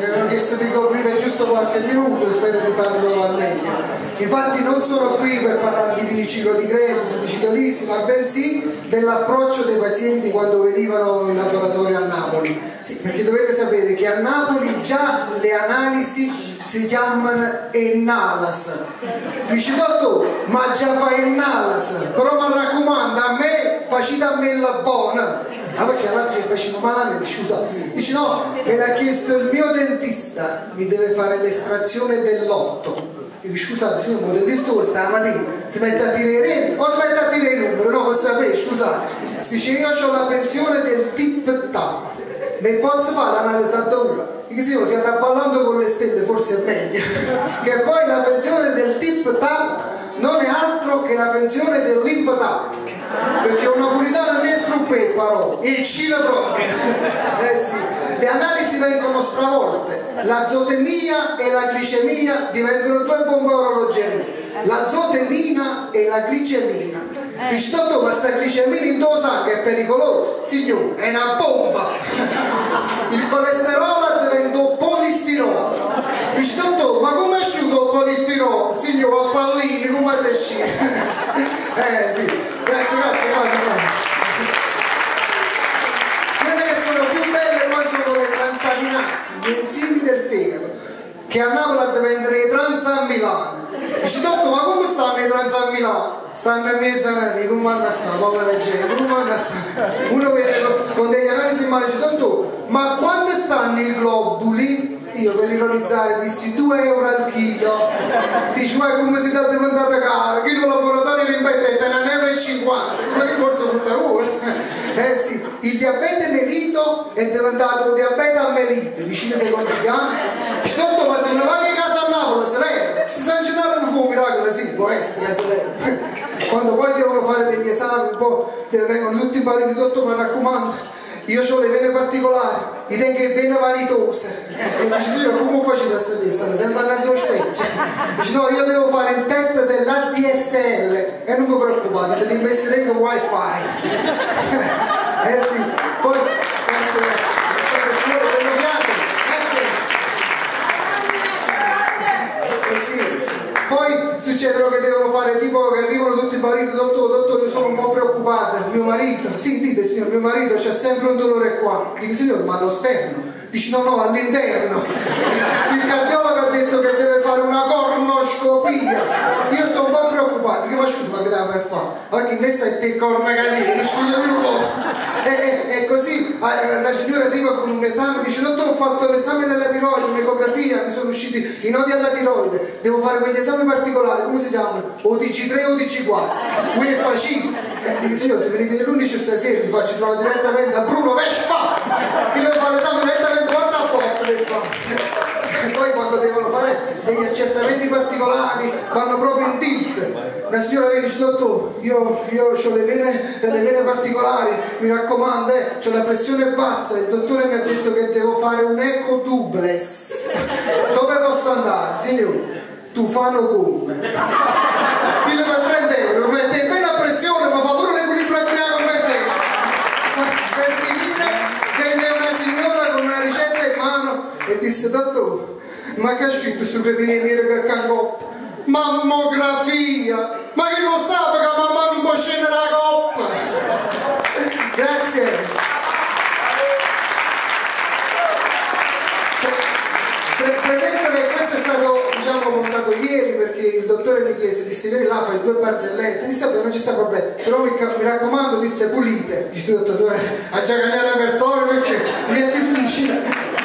mi avevano chiesto di coprire giusto qualche minuto e spero di farlo al meglio. Infatti non sono qui per parlarvi di ciclo di Krebs, di citolisi, ma bensì dell'approccio dei pazienti quando venivano in laboratorio a Napoli. Sì, perché dovete sapere che a Napoli già le analisi si chiamano ENALAS. Dici dottore, ma già fa ENALAS, però mi raccomando, a me facite a me la buona. Ah, perché allora ci facevano malamente, scusa. Dice no, me l'ha chiesto il mio dentista, mi deve fare l'estrazione dell'8. Dico, scusate, se non il dentista stamattina si mette a tirare o si mette a tirare il numero, no, lo sapete, scusate. Dice io ho la pensione del tip tap, mi posso fare l'analisi a dove? Dico signore, stiamo ballando con le stelle, forse è meglio. Che poi la pensione del tip tap non è altro che la pensione del lip tap. Perché un napolitano non è struppetto, però, il cielo proprio. Sì. Le analisi vengono stravolte, l'azotemia e la glicemia diventano due bombe orologene. L'azotemina e la glicemina. Dici, dottore, ma sta glicemina in tuo sangue è pericolosa. Signore, è una bomba. Il colesterolo diventa polistirolo. Dici, dottore, ma come asciugo il polistirolo? Signore, a pallini, come te scende? Sì. Grazie, grazie, guarda. Che sono più belle poi sono le transaminasi, gli enzimi del fegato, che a Napoli diventano i transamilani. Dici, dottor, ma come stanno i transamilani? Stanno in mezzo a me, come vanno a stare, povera gente, come vanno a stare? Uno vede con degli analisi in mano e dice, dottor, ma quanto stanno i globuli? Io per ironizzare dissi 2 euro al chilo. Dici, ma come si dà diventata cara? Chi il laboratorio rimpetente è 1,50 euro, ma che corso frutta voi? Eh sì, il diabete melito è diventato un diabete a melite, vicino secondo gli anni. Sotto, ma se non va che casa a Napoli, se lei si sa incendiare un miracolo, sì, può essere, se lei. Quando poi devono fare degli esami, un po', vengono tutti i pari di tutto, mi raccomando. Io ho le vene particolari, mi tengo le vene vanitose. E dice, signora, come faccio a sapere? Stanno sempre innanzi allo specchio. Dice, no, io devo fare il test dell'ADSL. E non vi preoccupate, te li investirei con wifi. Sì, poi, grazie, grazie. Eh sì, poi succedono che devono fare tipo che arrivano tutti i mariti, dottore, io sono un po' preoccupata, mio marito, sì, dite signor, mio marito c'è sempre un dolore qua. Dico, signor, ma allo sterno? Dici, no, all'interno. Il cardiologo ha detto che deve fare una cornoscopia. Io sto un po' preoccupato, dico, ma scusa, ma che devo fare? Perché in essa è te corna canina, scusami un po'. E così la signora arriva con un esame, dice, dottore, ho fatto l'esame della tiroide, un'ecografia, mi sono usciti i nodi alla tiroide, devo fare quegli esami particolari, come si chiamano? ODC3 o ODC4, UFC. Dico, signore, se venite dell'11 stasera vi faccio trovare direttamente a Bruno Vespa, che deve fare l'esame direttamente. E poi quando devono fare degli accertamenti particolari vanno proprio in tilt. La signora viene e dice, dottore, io ho delle vene particolari, mi raccomando, ho la pressione bassa, il dottore mi ha detto che devo fare un eco duplex. Dove posso andare? Signore, tu fanno come? Io da 30 euro, mette bene la pressione, ma fa pure l'equilibrio a convergenza. Per finire, venne una signora con una ricetta in mano e disse, dottore, ma che ha scritto sul carabiniere che cangotto? Mammografia! Ma che non sa perché mamma non può scendere la coppa! Grazie! Premetto che questo è stato, diciamo, montato ieri perché il dottore mi chiese, disse, vieni là, fai 2 barzellette, disse, vabbè, non ci sta problema, però mi raccomando, disse, pulite. Dice, dottore, ha già cambiato repertorio perché mi è difficile.